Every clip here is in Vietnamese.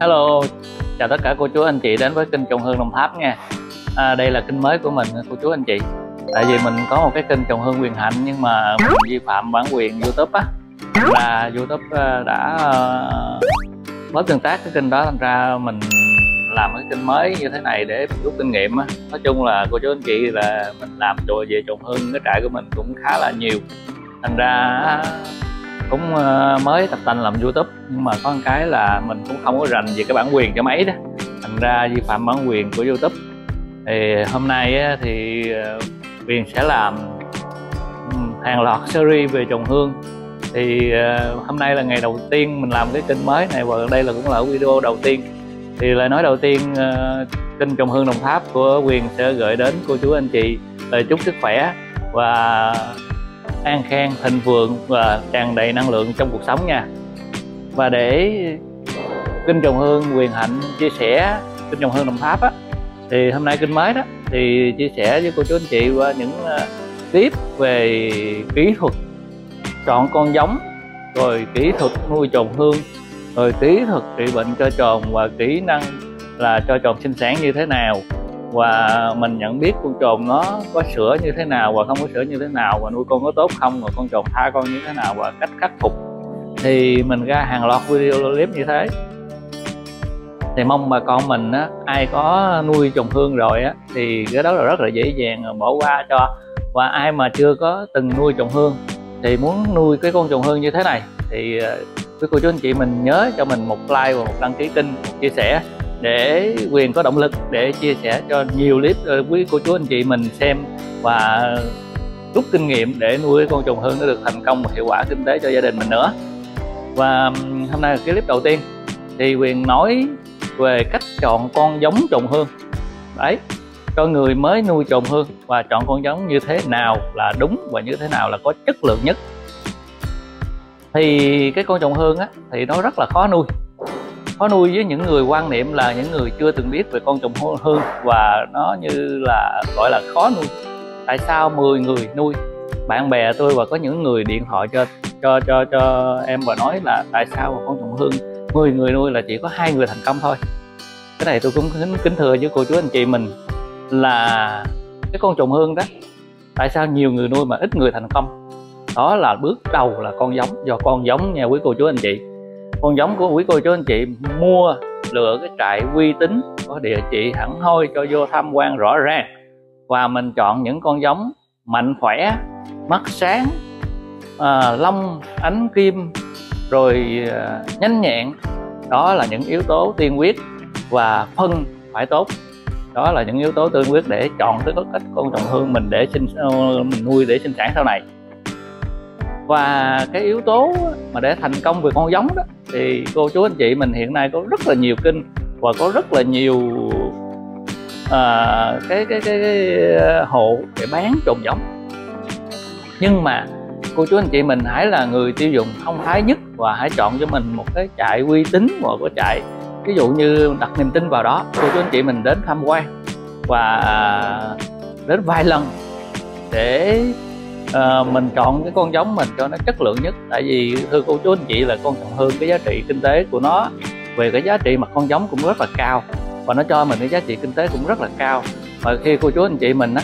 Hello, chào tất cả cô chú anh chị đến với kênh Chồn Hương Đồng Tháp nha. Đây là kênh mới của mình cô chú anh chị. Tại vì mình có một cái kênh Chồn Hương Quyền Hạnh nhưng mà mình vi phạm bản quyền YouTube á, là YouTube đã bớt tương tác cái kênh đó, thành ra mình làm cái kênh mới như thế này để rút kinh nghiệm á. Nói chung là cô chú anh chị là mình làm đồ về trồng hương cái trại của mình cũng khá là nhiều, thành ra cũng mới tập tành làm YouTube, nhưng mà có một cái là mình cũng không có rành về cái bản quyền cho máy đó, thành ra vi phạm bản quyền của YouTube. Thì hôm nay thì Quyền sẽ làm hàng loạt series về trồng hương. Thì hôm nay là ngày đầu tiên mình làm cái kênh mới này, và đây là cũng là video đầu tiên. Thì lời nói đầu tiên kênh Chồn Hương Đồng Tháp của Quyền sẽ gửi đến cô chú anh chị lời chúc sức khỏe và an khang thịnh vượng và tràn đầy năng lượng trong cuộc sống nha. Và để kênh Chồn Hương Quyền Hạnh chia sẻ kênh Chồn Hương Đồng Tháp á, thì hôm nay kênh mới đó thì chia sẻ với cô chú anh chị qua những clip về kỹ thuật chọn con giống, rồi kỹ thuật nuôi trồn hương, rồi kỹ thuật trị bệnh cho trồn và kỹ năng là cho trồn sinh sản như thế nào, và mình nhận biết con trồn nó có sữa như thế nào và không có sữa như thế nào, và nuôi con có tốt không, và con trồn thai con như thế nào và cách khắc phục. Thì mình ra hàng loạt video clip như thế, thì mong bà con mình á, ai có nuôi trồng hương rồi á thì cái đó là rất là dễ dàng bỏ qua cho, và ai mà chưa có từng nuôi trồng hương thì muốn nuôi cái con trồng hương như thế này thì quý cô chú anh chị mình nhớ cho mình một like và một đăng ký kênh, một chia sẻ để Quyền có động lực để chia sẻ cho nhiều clip quý cô chú anh chị mình xem và rút kinh nghiệm để nuôi con trồng hương nó được thành công và hiệu quả kinh tế cho gia đình mình nữa. Và hôm nay là cái clip đầu tiên thì Quyền nói về cách chọn con giống trồng hương đấy cho người mới nuôi trồng hương, và chọn con giống như thế nào là đúng và như thế nào là có chất lượng nhất. Thì cái con trồng hương á, thì nó rất là khó nuôi với những người quan niệm là những người chưa từng biết về con trồng hương, và nó như là gọi là khó nuôi. Tại sao 10 người nuôi, bạn bè tôi và có những người điện thoại cho em và nói là tại sao con trồng hương 10 người nuôi là chỉ có 2 người thành công thôi. Cái này tôi cũng kính thưa với cô chú anh chị mình là cái con trồng hương đó, tại sao nhiều người nuôi mà ít người thành công? Đó là bước đầu là con giống. Do con giống nha quý cô chú anh chị, con giống của quý cô chú anh chị mua lựa cái trại uy tín, có địa chỉ hẳn hoi cho vô tham quan rõ ràng, và mình chọn những con giống mạnh khỏe, mắt sáng, long ánh kim, rồi nhanh nhẹn. Đó là những yếu tố tiên quyết, và phân phải tốt. Đó là những yếu tố tiên quyết để chọn tới cách con trồng hương mình để mình nuôi để sinh sản sau này. Và cái yếu tố mà để thành công về con giống đó thì cô chú anh chị mình hiện nay có rất là nhiều kênh và có rất là nhiều cái hộ để bán trồng giống. Nhưng mà cô chú anh chị mình hãy là người tiêu dùng thông thái nhất, và hãy chọn cho mình một cái trại uy tín, một cái trại ví dụ như đặt niềm tin vào đó. Cô chú anh chị mình đến tham quan và đến vài lần để mình chọn cái con giống mình cho nó chất lượng nhất. Tại vì thưa cô chú anh chị là con trồng hương, cái giá trị kinh tế của nó về cái giá trị mặt con giống cũng rất là cao, và nó cho mình cái giá trị kinh tế cũng rất là cao. Và khi cô chú anh chị mình á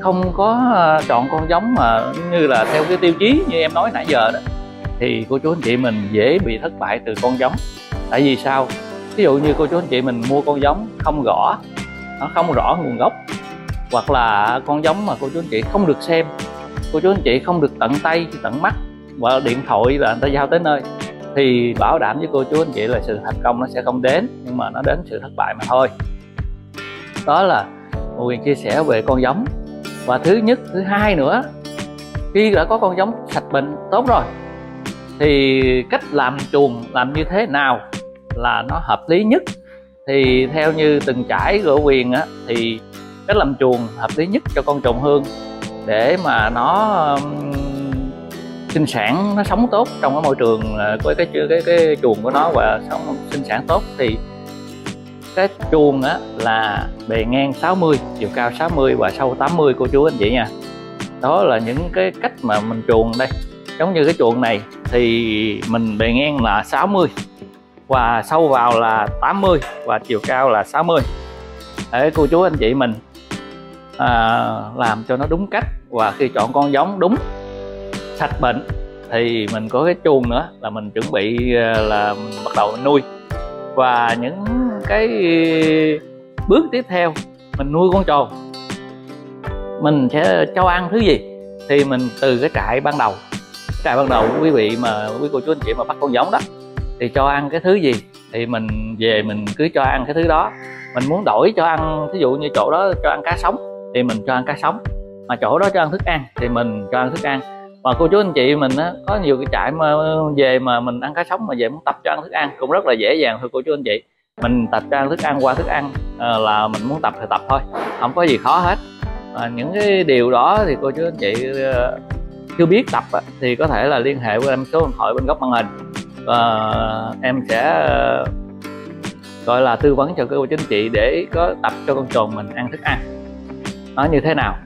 không có chọn con giống mà như là theo cái tiêu chí như em nói nãy giờ đó, thì cô chú anh chị mình dễ bị thất bại từ con giống. Tại vì sao? Ví dụ như cô chú anh chị mình mua con giống không rõ, nó không rõ nguồn gốc, hoặc là con giống mà cô chú anh chị không được xem, cô chú anh chị không được tận tay, tận mắt, và điện thoại là người ta giao tới nơi, thì bảo đảm với cô chú anh chị là sự thành công nó sẽ không đến, nhưng mà nó đến sự thất bại mà thôi. Đó là Quyền chia sẻ về con giống. Và thứ nhất, thứ hai nữa, khi đã có con giống sạch bệnh tốt rồi thì cách làm chuồng làm như thế nào là nó hợp lý nhất? Thì theo như từng trải của Quyền á, thì cách làm chuồng hợp lý nhất cho con trồng hương để mà nó sinh sản, nó sống tốt trong cái môi trường của cái chuồng của nó và sống sinh sản tốt. Thì cái chuồng á là bề ngang 60, chiều cao 60 và sâu 80 cô chú anh chị nha. Đó là những cái cách mà mình chuồng đây. Giống như cái chuồng này thì mình bề ngang là 60 và sâu vào là 80 và chiều cao là 60. Để cô chú anh chị mình làm cho nó đúng cách, và khi chọn con giống đúng sạch bệnh thì mình có cái chuồng nữa là mình chuẩn bị là mình bắt đầu mình nuôi. Và những cái bước tiếp theo mình nuôi con trồn, mình sẽ cho ăn thứ gì thì mình từ cái trại ban đầu, quý vị mà quý cô chú anh chị mà bắt con giống đó thì cho ăn cái thứ gì thì mình về mình cứ cho ăn cái thứ đó. Mình muốn đổi cho ăn, thí dụ như chỗ đó cho ăn cá sống thì mình cho ăn cá sống, mà chỗ đó cho ăn thức ăn thì mình cho ăn thức ăn. Mà cô chú anh chị mình á, có nhiều cái trại mà về mà mình ăn cá sống mà về muốn tập cho ăn thức ăn cũng rất là dễ dàng thôi cô chú anh chị. Mình tập cho ăn thức ăn qua thức ăn là mình muốn tập thì tập thôi, không có gì khó hết. Những cái điều đó thì cô chú anh chị chưa biết tập thì có thể là liên hệ với em số điện thoại bên góc màn hình, và em sẽ gọi là tư vấn cho cô chú anh chị để có tập cho con trồn mình ăn thức ăn nó như thế nào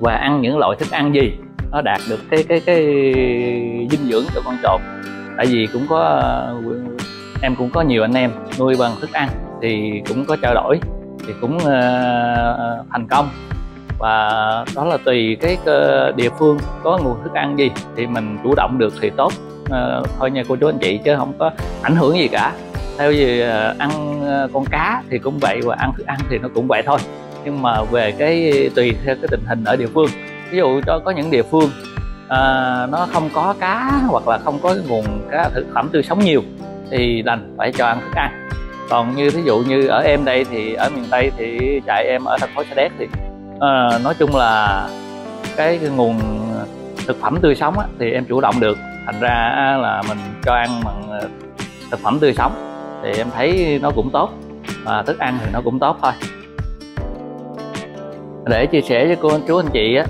và ăn những loại thức ăn gì nó đạt được cái dinh dưỡng cho con trồn. Tại vì cũng có em cũng có nhiều anh em nuôi bằng thức ăn thì cũng có trao đổi thì cũng thành công, và đó là tùy cái địa phương có nguồn thức ăn gì thì mình chủ động được thì tốt thôi nha cô chú anh chị, chứ không có ảnh hưởng gì cả. Theo gì ăn con cá thì cũng vậy, và ăn thức ăn thì nó cũng vậy thôi, nhưng mà về cái tùy theo cái tình hình ở địa phương. Ví dụ cho có những địa phương nó không có cá hoặc là không có nguồn cá thực phẩm tươi sống nhiều thì đành phải cho ăn thức ăn. Còn như ví dụ như ở em đây thì ở miền Tây thì trại em ở thành phố Sa Đéc thì nói chung là cái nguồn thực phẩm tươi sống á, thì em chủ động được, thành ra là mình cho ăn bằng thực phẩm tươi sống thì em thấy nó cũng tốt, và thức ăn thì nó cũng tốt thôi. Để chia sẻ với cô chú anh chị á,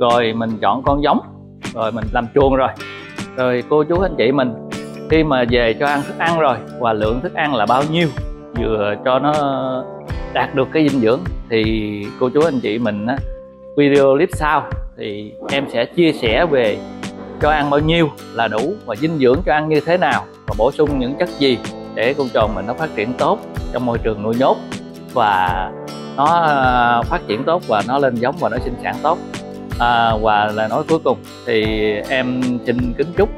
rồi mình chọn con giống, rồi mình làm chuồng, rồi cô chú anh chị mình khi mà về cho ăn thức ăn rồi, và lượng thức ăn là bao nhiêu vừa cho nó đạt được cái dinh dưỡng thì cô chú anh chị mình á, video clip sau thì em sẽ chia sẻ về cho ăn bao nhiêu là đủ và dinh dưỡng cho ăn như thế nào và bổ sung những chất gì để con trồn mình nó phát triển tốt trong môi trường nuôi nhốt, và nó phát triển tốt và nó lên giống và nó sinh sản tốt. Và lời nói cuối cùng thì em xin kính chúc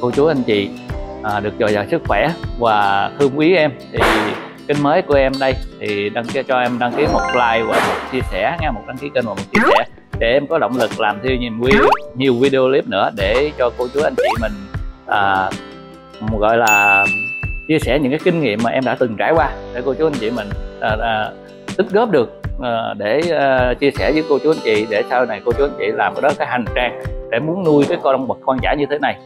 cô chú anh chị được dồi dào sức khỏe và thương quý em. Thì kênh mới của em đây thì cho em đăng ký một like và một chia sẻ nha, một đăng ký kênh và một chia sẻ để em có động lực làm thêm nhiều video clip nữa để cho cô chú anh chị mình gọi là chia sẻ những cái kinh nghiệm mà em đã từng trải qua để cô chú anh chị mình tích góp được để chia sẻ với cô chú anh chị, để sau này cô chú anh chị làm cái đó cái hành trang để muốn nuôi cái con động vật hoang dã như thế này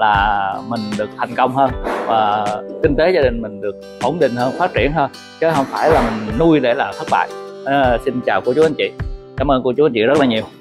là mình được thành công hơn và kinh tế gia đình mình được ổn định hơn, phát triển hơn, chứ không phải là mình nuôi để là thất bại. Xin chào cô chú anh chị, cảm ơn cô chú anh chị rất là nhiều.